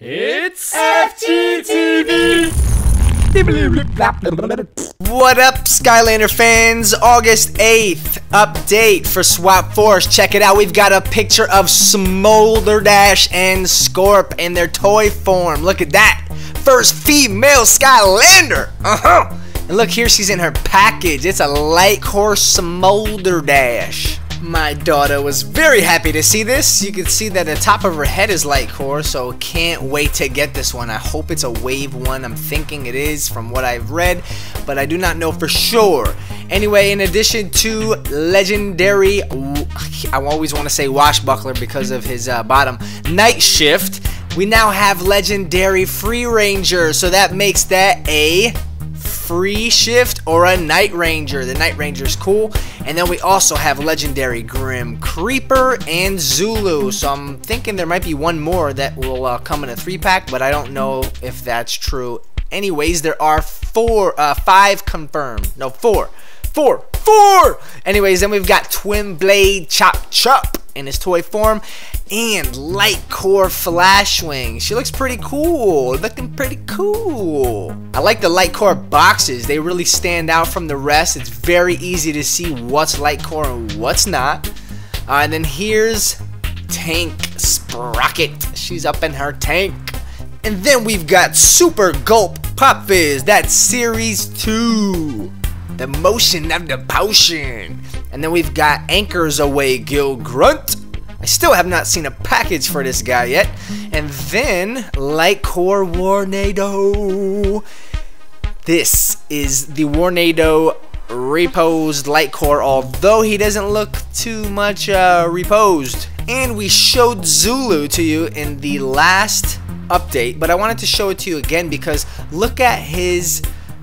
It's FGTV! What up, Skylander fans? August 8th, update for Swap Force. Check it out. We've got a picture of Smolderdash and Scorp in their toy form. Look at that. First female Skylander. And look here, she's in her package. It's a Lightcore Smolderdash. My daughter was very happy to see this. You can see that the top of her head is Lightcore, so can't wait to get this one. I hope it's a wave one. I'm thinking it is from what I've read, but I do not know for sure. Anyway, in addition to legendary, I always want to say Wash Buckler because of his bottom, Night Shift, we now have legendary Free Ranger, so that makes that a Free Shift or a Night Ranger. The Night Ranger is cool. And then we also have legendary Grim Creeper and Zulu. So I'm thinking there might be one more that will come in a 3-pack, but I don't know if that's true. Anyways, there are five confirmed. No, four. Anyways, then we've got Twin Blade Chop Chop in his toy form, and Lightcore Flashwing. She looks pretty cool, I like the Lightcore boxes. They really stand out from the rest. It's very easy to see what's Lightcore and what's not. And then here's Tank Sprocket. She's up in her tank. And then we've got Super Gulp Pop Fizz. That's Series 2. The motion of the potion. And then we've got Anchors Away Gill Grunt. I still have not seen a package for this guy yet. And then Lightcore Warnado. This is the Warnado reposed Lightcore, although he doesn't look too much reposed. And we showed Zulu to you in the last update, but I wanted to show it to you again because look at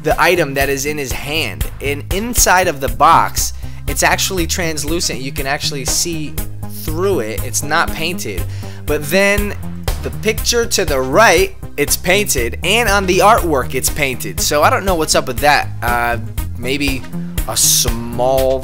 the item that is in his hand. And inside of the box, it's actually translucent. You can actually see through it. It's not painted. But then the picture to the right, it's painted. And on the artwork, it's painted. So I don't know what's up with that. Maybe a small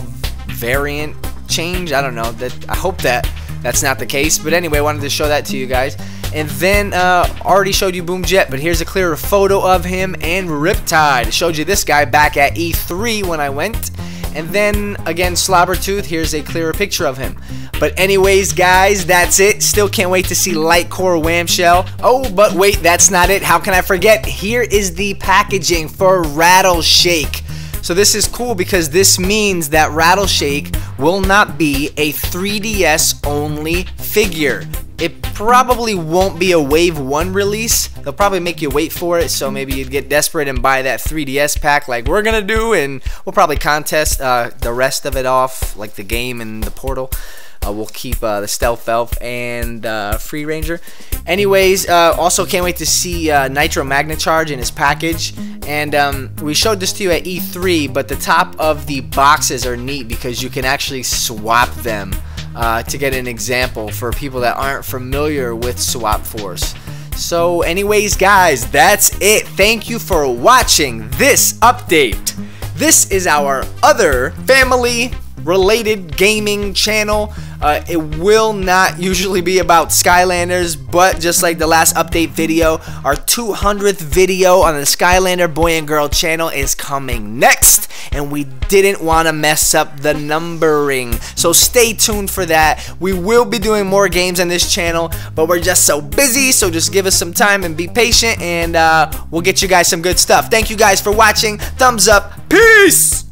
variant change. I don't know. I hope that's not the case. But anyway, I wanted to show that to you guys. And then already showed you Boom Jet, but here's a clearer photo of him and Riptide. Showed you this guy back at E3 when I went. And then again, Slobbertooth, here's a clearer picture of him. But anyways, guys, that's it. Still can't wait to see Lightcore Whamshell. Oh, but wait, that's not it. How can I forget? Here is the packaging for Rattleshake. So this is cool because this means that Rattleshake will not be a 3DS only figure. It probably won't be a Wave 1 release. They'll probably make you wait for it, so maybe you'd get desperate and buy that 3DS pack like we're gonna do, and we'll probably contest the rest of it off, like the game and the portal. We'll keep the Stealth Elf and Free Ranger. Anyways, also can't wait to see Nitro Magna Charge in his package. And we showed this to you at E3, but the top of the boxes are neat because you can actually swap them. To get an example for people that aren't familiar with Swap Force. So anyways, guys, that's it. Thank you for watching this update. This is our other family related gaming channel. It will not usually be about Skylanders, but just like the last update video, our 200th video on the Skylander boy and girl channel is coming next, and we didn't want to mess up the numbering, so stay tuned for that. We will be doing more games on this channel, but we're just so busy, so just give us some time and be patient, and we'll get you guys some good stuff. Thank you guys for watching. Thumbs up. Peace.